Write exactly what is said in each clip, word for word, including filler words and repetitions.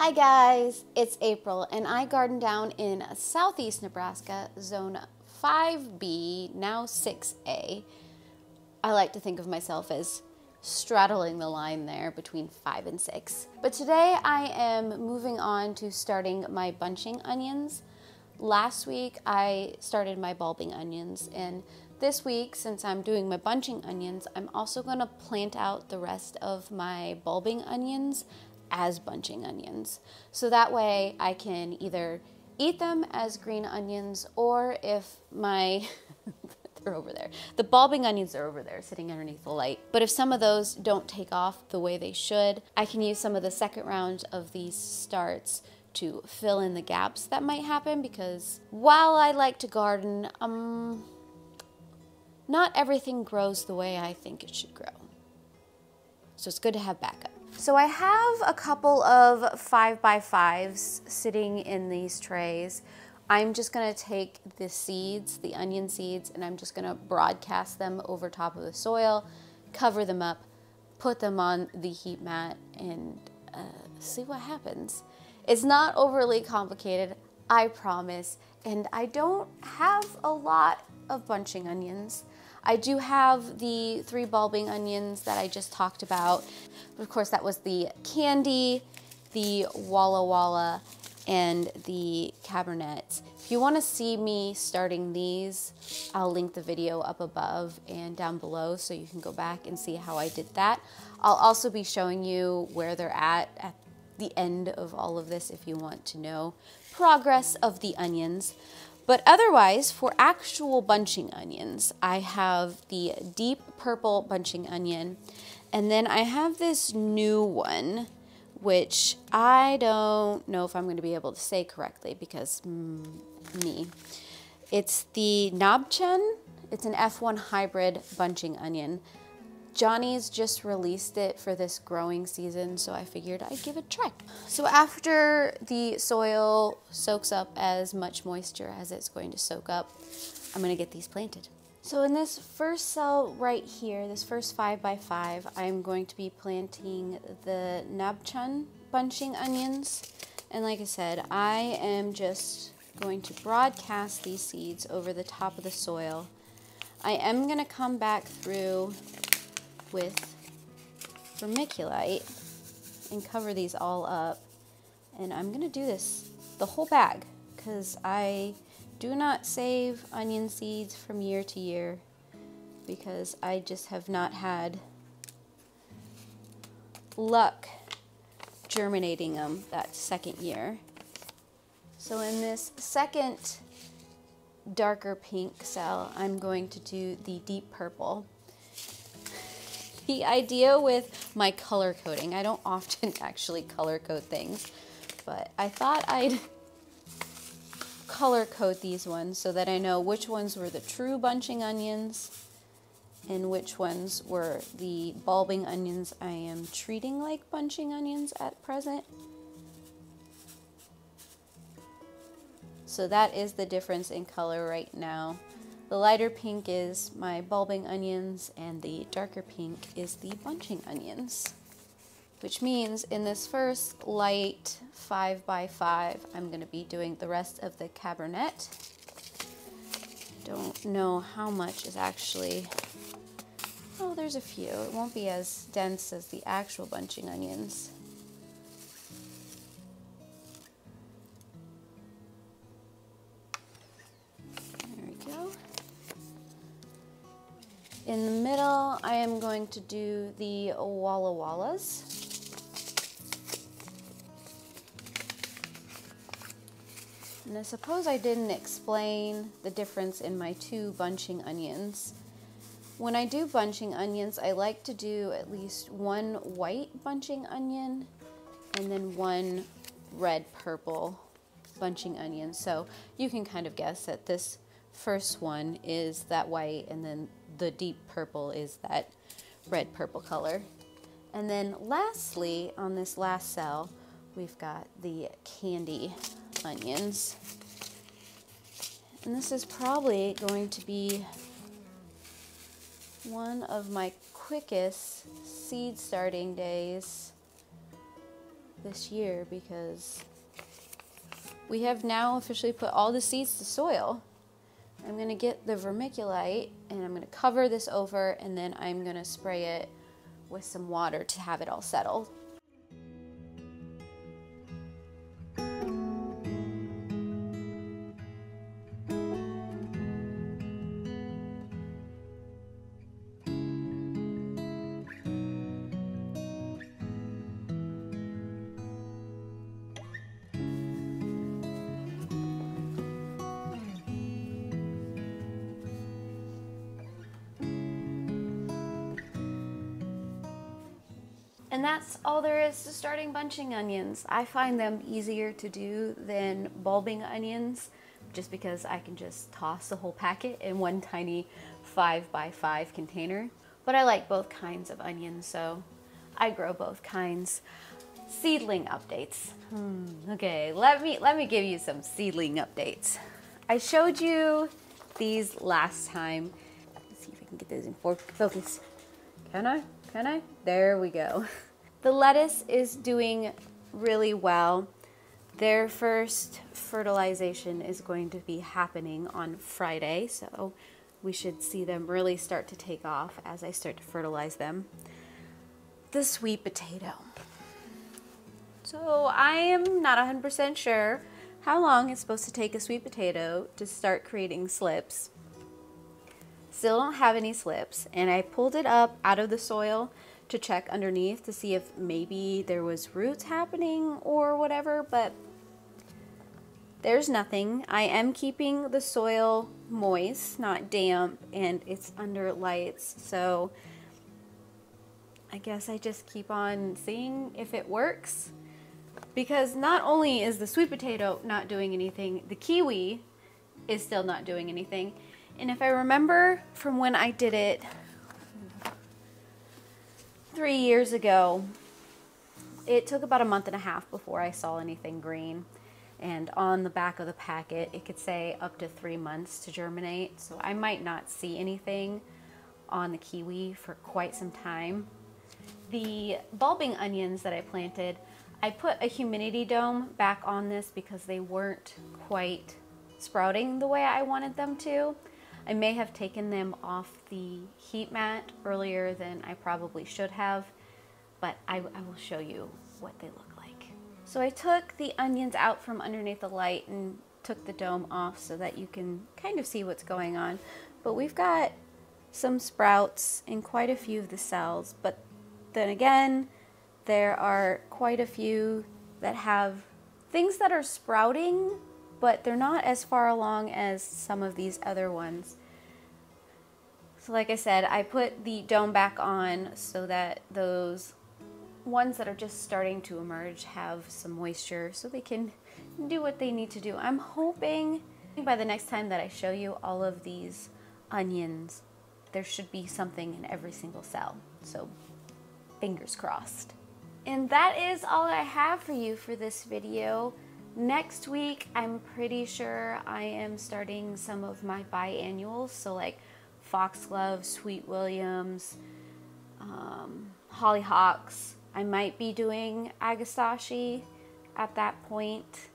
Hi guys, it's April and I garden down in southeast Nebraska, zone five B, now six A. I like to think of myself as straddling the line there between five and six. But today I am moving on to starting my bunching onions. Last week I started my bulbing onions, and this week, since I'm doing my bunching onions, I'm also going to plant out the rest of my bulbing onions as bunching onions. So that way I can either eat them as green onions, or if my, they're over there. The bulbing onions are over there sitting underneath the light. But if some of those don't take off the way they should, I can use some of the second round of these starts to fill in the gaps that might happen, because while I like to garden, um... not everything grows the way I think it should grow. So it's good to have backup. So I have a couple of five by fives sitting in these trays. I'm just gonna take the seeds, the onion seeds, and I'm just gonna broadcast them over top of the soil, cover them up, put them on the heat mat, and uh, see what happens. It's not overly complicated, I promise. And I don't have a lot of bunching onions. I do have the three bulbing onions that I just talked about. Of course, that was the candy, the Walla Walla, and the Cabernet. If you want to see me starting these, I'll link the video up above and down below so you can go back and see how I did that. I'll also be showing you where they're at at the end of all of this if you want to know progress of the onions. But otherwise, for actual bunching onions, I have the deep purple bunching onion, and then I have this new one, which I don't know if I'm going to be able to say correctly because mm, me. It's the Nobchen. It's an F one hybrid bunching onion. Johnny's just released it for this growing season, so I figured I'd give it a try. So after the soil soaks up as much moisture as it's going to soak up, I'm gonna get these planted. So in this first cell right here, this first five by five, I'm going to be planting the Nobchen bunching onions. And like I said, I am just going to broadcast these seeds over the top of the soil. I am gonna come back through with vermiculite and cover these all up, and I'm gonna do this the whole bag because I do not save onion seeds from year to year because I just have not had luck germinating them that second year. So in this second darker pink cell, I'm going to do the deep purple. The idea with my color coding, I don't often actually color code things, but I thought I'd color code these ones so that I know which ones were the true bunching onions and which ones were the bulbing onions I am treating like bunching onions at present. So that is the difference in color right now. The lighter pink is my bulbing onions, and the darker pink is the bunching onions. Which means in this first light five by five, I'm gonna be doing the rest of the Cabernet. Don't know how much is actually, oh, there's a few. It won't be as dense as the actual bunching onions. In the middle, I am going to do the Walla Wallas. And I suppose I didn't explain the difference in my two bunching onions. When I do bunching onions, I like to do at least one white bunching onion and then one red-purple bunching onion. So you can kind of guess that this first one is that white, and then the deep purple is that red purple color. And then lastly, on this last cell, we've got the candy onions. And this is probably going to be one of my quickest seed starting days this year because we have now officially put all the seeds to soil. I'm going to get the vermiculite and I'm going to cover this over, and then I'm going to spray it with some water to have it all settle. And that's all there is to starting bunching onions. I find them easier to do than bulbing onions just because I can just toss the whole packet in one tiny five by five container. But I like both kinds of onions, so I grow both kinds. Seedling updates. Hmm, okay, let me, let me give you some seedling updates. I showed you these last time. Let's see if I can get those in focus. Can I? Can I? There we go. The lettuce is doing really well. Their first fertilization is going to be happening on Friday, so we should see them really start to take off as I start to fertilize them. The sweet potato. So I am not one hundred percent sure how long it's supposed to take a sweet potato to start creating slips. Still don't have any slips, and I pulled it up out of the soil to check underneath to see if maybe there was roots happening or whatever, but there's nothing. I am keeping the soil moist, not damp, and it's under lights, so I guess I just keep on seeing if it works, because not only is the sweet potato not doing anything, the kiwi is still not doing anything. And if I remember from when I did it three years ago, it took about a month and a half before I saw anything green. And on the back of the packet, it could say up to three months to germinate. So I might not see anything on the kiwi for quite some time. The bulbing onions that I planted, I put a humidity dome back on this because they weren't quite sprouting the way I wanted them to. I may have taken them off the heat mat earlier than I probably should have, but I, I will show you what they look like. So I took the onions out from underneath the light and took the dome off so that you can kind of see what's going on. But we've got some sprouts in quite a few of the cells, but then again, there are quite a few that have things that are sprouting, but they're not as far along as some of these other ones. So like I said, I put the dome back on so that those ones that are just starting to emerge have some moisture so they can do what they need to do. I'm hoping by the next time that I show you all of these onions, there should be something in every single cell. So fingers crossed. And that is all I have for you for this video. Next week, I'm pretty sure I am starting some of my biannuals, so like Foxglove, Sweet Williams, um, Hollyhocks. I might be doing agastache at that point,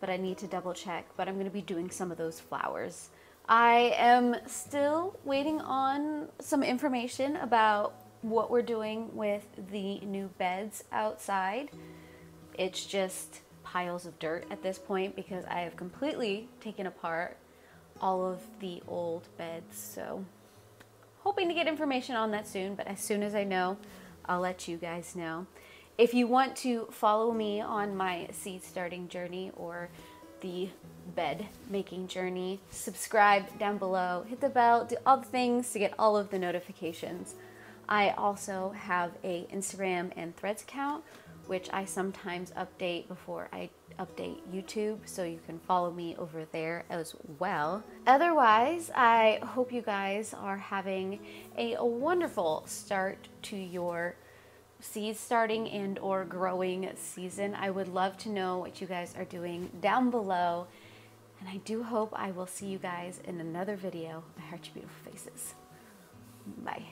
but I need to double check, but I'm going to be doing some of those flowers. I am still waiting on some information about what we're doing with the new beds outside. It's just piles of dirt at this point because I have completely taken apart all of the old beds, so hoping to get information on that soon, but as soon as I know, I'll let you guys know. If you want to follow me on my seed starting journey or the bed making journey, subscribe down below, hit the bell, do all the things to get all of the notifications. I also have a Instagram and Threads account, which I sometimes update before I update YouTube, so you can follow me over there as well. Otherwise, I hope you guys are having a wonderful start to your seed starting and or growing season. I would love to know what you guys are doing down below, and I do hope I will see you guys in another video. I heart your beautiful faces. Bye.